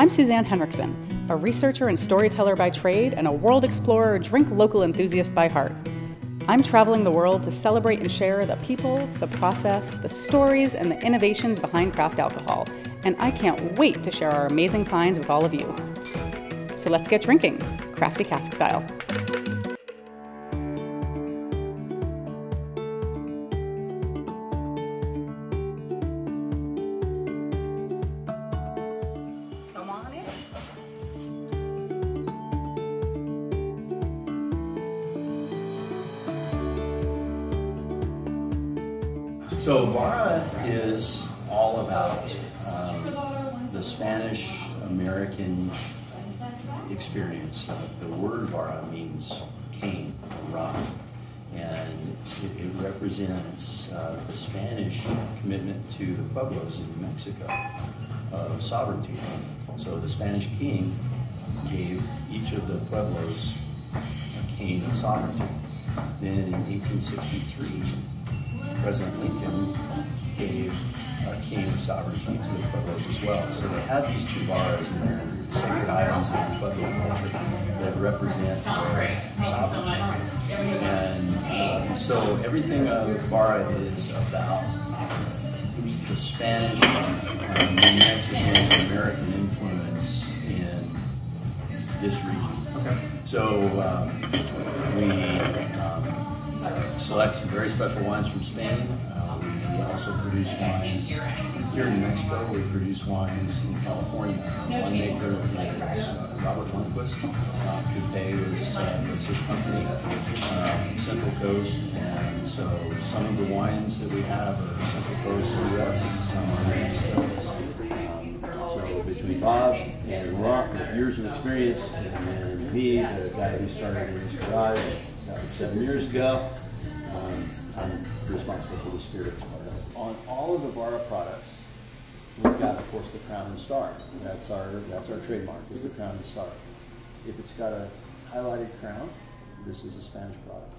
I'm Suzanne Henriksen, a researcher and storyteller by trade and a world explorer, drink local enthusiast by heart. I'm traveling the world to celebrate and share the people, the process, the stories, and the innovations behind craft alcohol. And I can't wait to share our amazing finds with all of you. So let's get drinking, crafty cask style. So Vara is all about the Spanish-American experience. The word Vara means cane or rock, and it represents the Spanish commitment to the Pueblos in New Mexico of sovereignty. So the Spanish king gave each of the Pueblos a cane of sovereignty. Then in 1863, President Lincoln gave a cane of sovereignty to the Pueblos as well. So they have these two varas in their sacred islands in the Pueblo culture that represent their sovereignty. And so everything of vara is about the Spanish and Mexican American influence in this region. Okay. So we select some very special wines from Spain. We also produce wines here in New Mexico. We produce wines in California. One maker is Robert Lundquist, who is his company, Central Coast. And so some of the wines that we have are Central Coast U.S., some are New Mexico. So between Bob and Rock, with years of experience, and me, the guy who started in this garage, that was 7 years ago. I'm responsible for the spirits part of it. On all of the Vara products, we've got, of course, the crown and star. That's our trademark, is the crown and star. If it's got a highlighted crown, this is a Spanish product.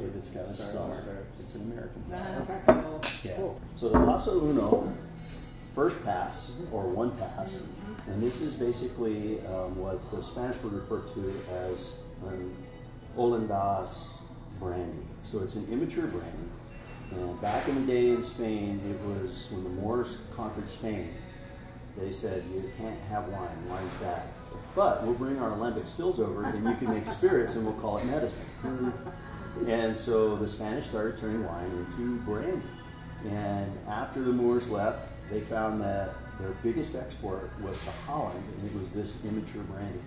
If it's got a star, it's an American product. Yeah. Cool. So the Paso Uno, first pass, or one pass, and this is basically what the Spanish would refer to as an Olendas brandy. So it's an immature brandy. Back in the day in Spain, it was when the Moors conquered Spain, they said, you can't have wine, wine's bad. But we'll bring our Alembic stills over and you can make spirits and we'll call it medicine. And so the Spanish started turning wine into brandy. And after the Moors left, they found that their biggest export was to Holland, and it was this immature brandy.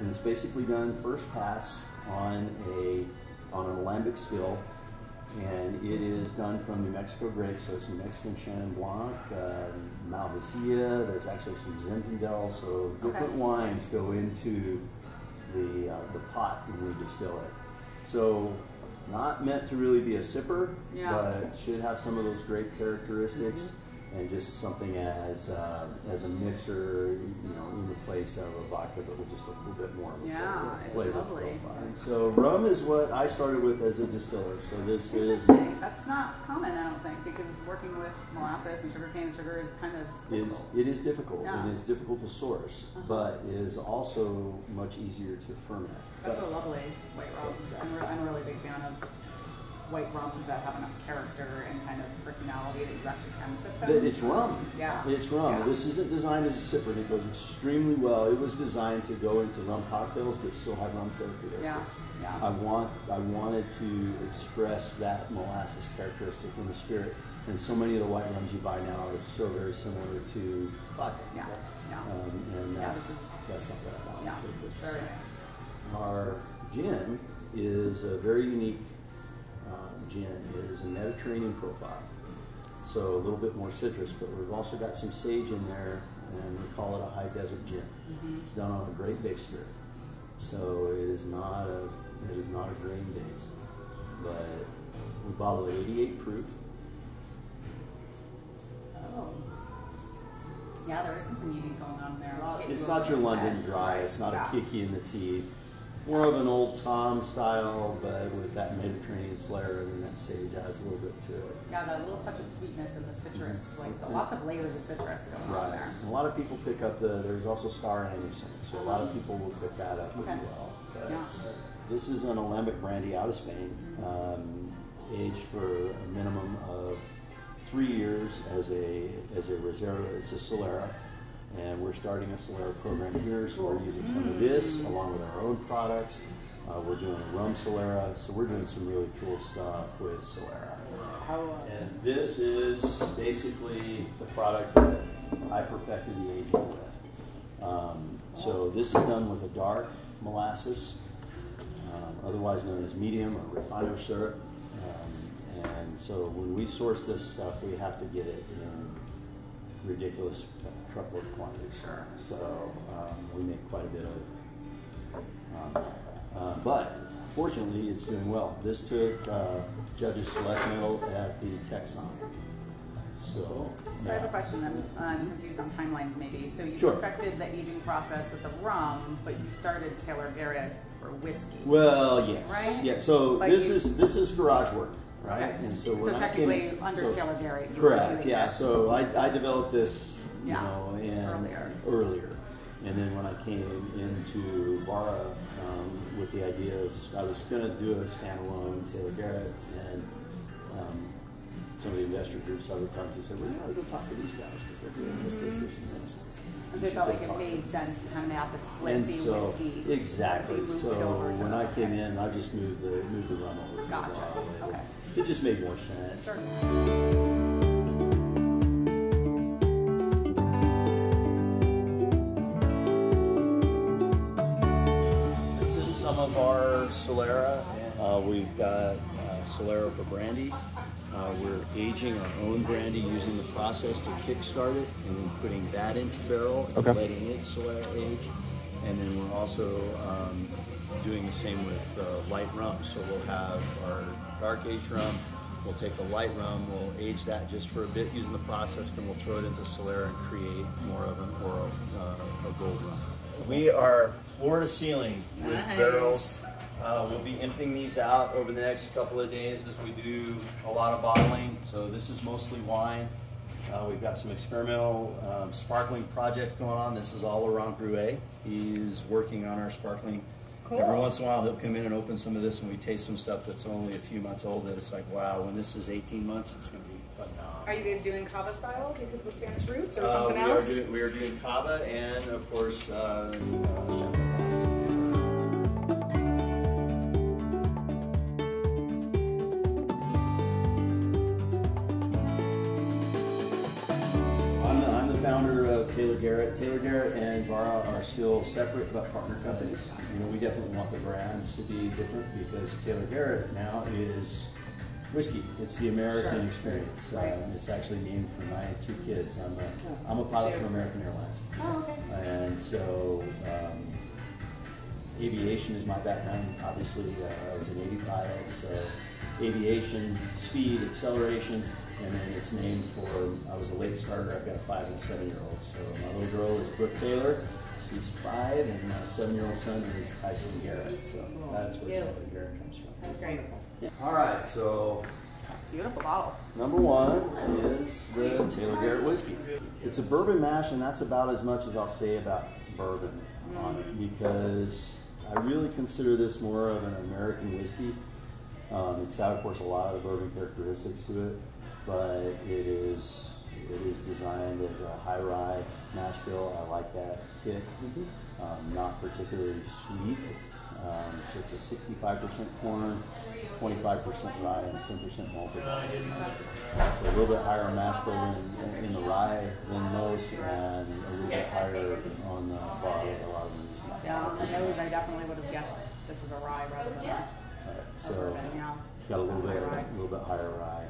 And it's basically done first pass on an Alembic still, and it is done from New Mexico grapes, so it's New Mexican Chenin Blanc, Malvasia, there's actually some Zinfandel, so different wines go into the pot when we distill it. So not meant to really be a sipper, but should have some of those grape characteristics. And just something as a mixer, you know, in the place of a vodka, but with just a little bit more of a flavor profile. And so rum is what I started with as a distiller. So this is that's not common, I don't think, because working with molasses and sugar cane and sugar is kind of it is difficult and it's difficult to source, but it is also much easier to ferment. That's a lovely white rum. I'm a really big fan of white rums that have enough character and kind of personality that you actually can sip them. It's rum. Yeah. It's rum. Yeah. This isn't designed as a sipper, and it goes extremely well. It was designed to go into rum cocktails, but still have rum characteristics. Yeah. Yeah. I wanted to express that molasses characteristic in the spirit, and so many of the white rums you buy now are so very similar to vodka. Yeah. And that's something I want. Yeah. Very nice. Our gin is a very unique gin. It is a Mediterranean profile, so a little bit more citrus, but we've also got some sage in there, and we call it a high desert gin. It's done on a grain based spirit, so it is not a grain based, but we bottle it 88 proof. Oh. Yeah, there is something unique going on there. It's not your London dry. It's not a kicky in the teeth. more of an old Tom style, but with that Mediterranean flair and that sage adds a little bit to it. Yeah, that little touch of sweetness and the citrus, like the lots of layers of citrus going on there. And a lot of people pick up the, there's also star anise, so a lot of people will pick that up as well. But, this is an Alembic brandy out of Spain, aged for a minimum of 3 years as a Reserva. It's a Solera. And we're starting a Solera program here, so we're using some of this along with our own products. We're doing a rum Solera, so we're doing some really cool stuff with Solera. And this is basically the product that I perfected the aging with. So this is done with a dark molasses, otherwise known as medium or refiner syrup. And so when we source this stuff, we have to get it in ridiculous truckload quantities. Sure. So we make quite a bit of but fortunately it's doing well. This took Judges Select Mill at the Texon. So I have a question that I'm confused on timelines maybe. So you perfected the aging process with the rum, but you started Taylor Garrett for whiskey. Well, yes. Right? Yeah, so like this is garage work. Right, okay. And so we're technically under Taylor Garrett. Correct. Yeah. That. So I developed this, you know, earlier, and then when I came into Barra with the idea of I was going to do a standalone Taylor Garrett, and some of the investor groups I would come to said, "Well, you got to go talk to these guys because they're doing this, and this." And so I felt like it made sense to kind of map a split the whiskey. Exactly. So when I came in, I just moved the rum over. Gotcha. Okay. It just made more sense. Sure. This is some of our Solera. We've got Solera for brandy. We're aging our own brandy using the process to kickstart it and then putting that into barrel and letting it Solera age. And then we're also doing the same with light rum. So we'll have our dark aged rum, we'll take the light rum, we'll age that just for a bit using the process, then we'll throw it into Solera and create more of an oral, a gold rum. We are floor to ceiling with barrels. We'll be emptying these out over the next couple of days as we do a lot of bottling. So this is mostly wine. We've got some experimental sparkling projects going on. This is all around Gruet. He's working on our sparkling. Cool. Every once in a while, he'll come in and open some of this, and we taste some stuff that's only a few months old. That it's like, wow, when this is 18 months, it's going to be fun. Are you guys doing Cava style because of the Spanish roots, or something else? We are doing Cava, and of course. Taylor Garrett. Taylor Garrett and Barra are still separate but partner companies. You know, we definitely want the brands to be different because Taylor Garrett now is whiskey. It's the American experience. It's actually named for my two kids. I'm a pilot for American Airlines. Oh, okay. And so aviation is my background. Obviously, I was a Navy pilot, so aviation, speed, acceleration. And then it's named for, I was a late starter, I've got a 5- and 7-year-old. So my little girl is Brooke Taylor, she's 5, and my 7-year-old son is Tyson Garrett. So that's where Taylor Garrett comes from. That's great. Yeah. All right, so. Beautiful bottle. Number one is the Taylor Garrett whiskey. It's a bourbon mash, and that's about as much as I'll say about bourbon on it, because I really consider this more of an American whiskey. It's got, of course, a lot of the bourbon characteristics to it. But it is designed as a high rye mash bill. I like that kick. Not particularly sweet. So it's a 65% corn, 25% rye, and 10% malted. So a little bit higher mash bill in the rye than most, and a little bit higher on the body. A lot of these. Yeah, on the nose, I definitely would have guessed this is a rye rather than a bourbon. Yeah. Got a little bit higher rye.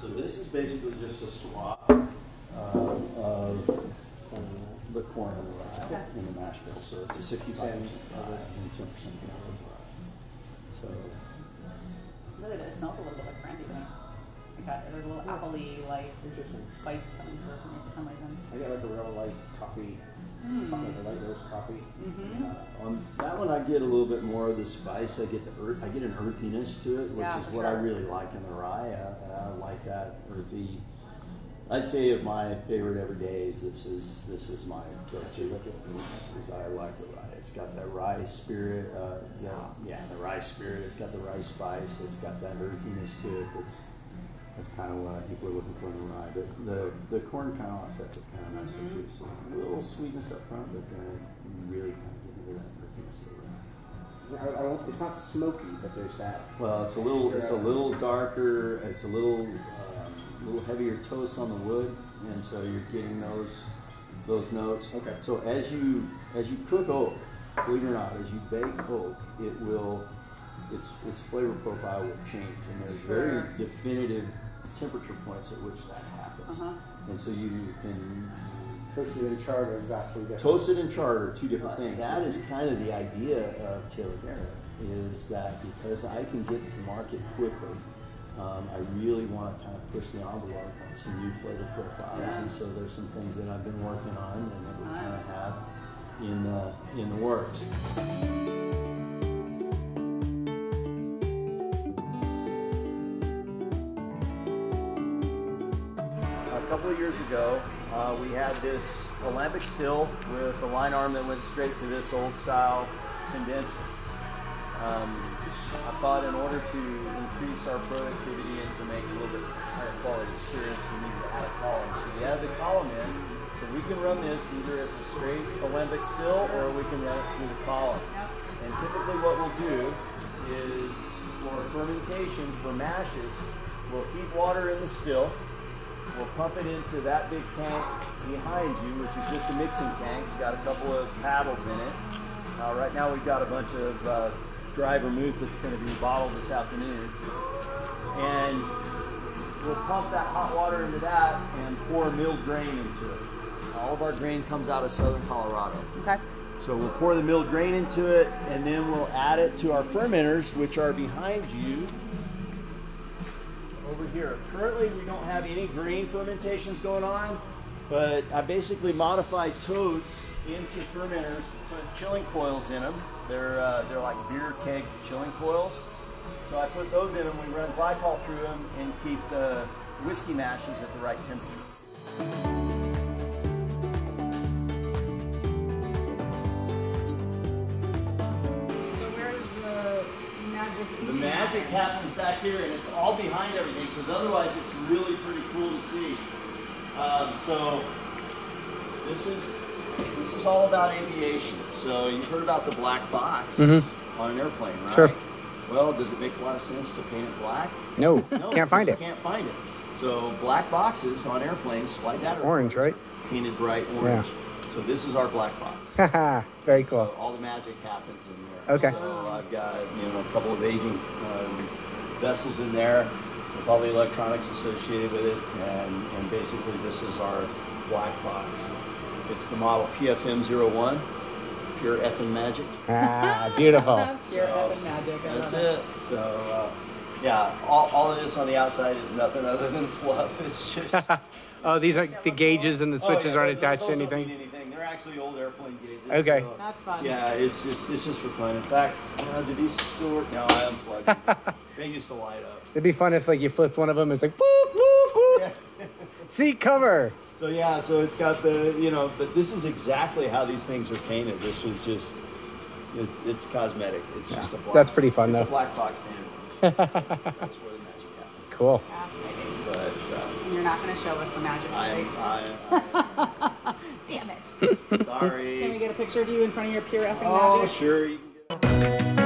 So this is basically just a swap of the corn and the rye in the mash bill. So it's a 65% rye and 10% rye. So really, it smells a little bit like brandy. There's a little appley, like spice coming through for me for some reason. I got like a real light coffee, like a light roast coffee. On that one, I get a little bit more of the spice. I get the earth. I get an earthiness to it, which is what I really like in the rye. I like that earthy. I'd say of my favorite everydays, this is my go-to. Is I like the rye. It's got that rye spirit. The rye spirit. It's got the rye spice. It's got that earthiness to it. That's kind of what I think we're looking for in a rye. But the corn kind of offsets it kind of nicely too. So a little sweetness up front, but then really kind of get into that earthiness to it. It's not smoky, but there's that. Well, it's a little darker. It's a little. Little heavier toast on the wood, and so you're getting those notes. Okay. So as you cook oak, believe it or not, as you bake oak, it will its flavor profile will change, and there's very definitive temperature points at which that happens. And so you can toasted and charter, vastly different. Toasted and charter, two different things. That is kind of the idea of Taylor Garrett, is that because I can get to market quickly. I really want to kind of push the envelope on some new flavor profiles, and so there's some things that I've been working on and that we kind of have in the works. A couple of years ago, we had this Alembic still with a line arm that went straight to this old style condenser. I thought in order to increase our productivity and to make a little bit higher quality experience, we needed to add a column. So we added the column in, so we can run this either as a straight Alembic still, or we can run it through the column. And typically what we'll do is, for fermentation, for mashes, we'll heat water in the still, we'll pump it into that big tank behind you, which is just a mixing tank. It's got a couple of paddles in it. Right now we've got a bunch of dry vermouth that's going to be bottled this afternoon, and we'll pump that hot water into that and pour milled grain into it. All of our grain comes out of Southern Colorado. Okay. So we'll pour the milled grain into it, and then we'll add it to our fermenters, which are behind you over here. Currently, we don't have any grain fermentations going on, but I basically modified toads into fermenters, put chilling coils in them. They're like beer keg chilling coils. So I put those in them, we run glycol through them, and keep the whiskey mashes at the right temperature. So where is the magic? The magic happens back here, and it's all behind everything, because otherwise it's really pretty cool to see. So this is all about aviation. So you've heard about the black box on an airplane, right? Sure. Well, does it make a lot of sense to paint it black? No, no, can't find it. Can't find it. So black boxes on airplanes, like that orange, right? Painted bright orange. Yeah. So this is our black box. Very cool. So all the magic happens in there. Okay. So I've got a couple of aging vessels in there with all the electronics associated with it, and basically this is our black box. It's the model PFM 01, pure effing magic. Ah, beautiful. Pure effing magic. That's it. So, all of this on the outside is nothing other than fluff. It's just. Oh, these are the gauges and the switches aren't attached to anything? Don't mean anything. They're actually old airplane gauges. Okay. So, that's fun. Yeah, it's just for fun. In fact, do these still work? No, I unplugged them. They used to light up. It'd be fun if you flipped one of them. It's like, boop, boop, boop. Yeah. Seat cover. So yeah, so it's got the, but this is exactly how these things are painted. This was just, it's cosmetic. It's just a black. That's pretty fun though. It's a black box painted. That's where the magic happens. Cool. But, you're not going to show us the magic. I Damn it. Sorry. Can we get a picture of you in front of your pure effing magic? Oh, sure. You can get